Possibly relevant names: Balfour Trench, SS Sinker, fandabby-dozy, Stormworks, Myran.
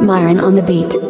Myran on the beat.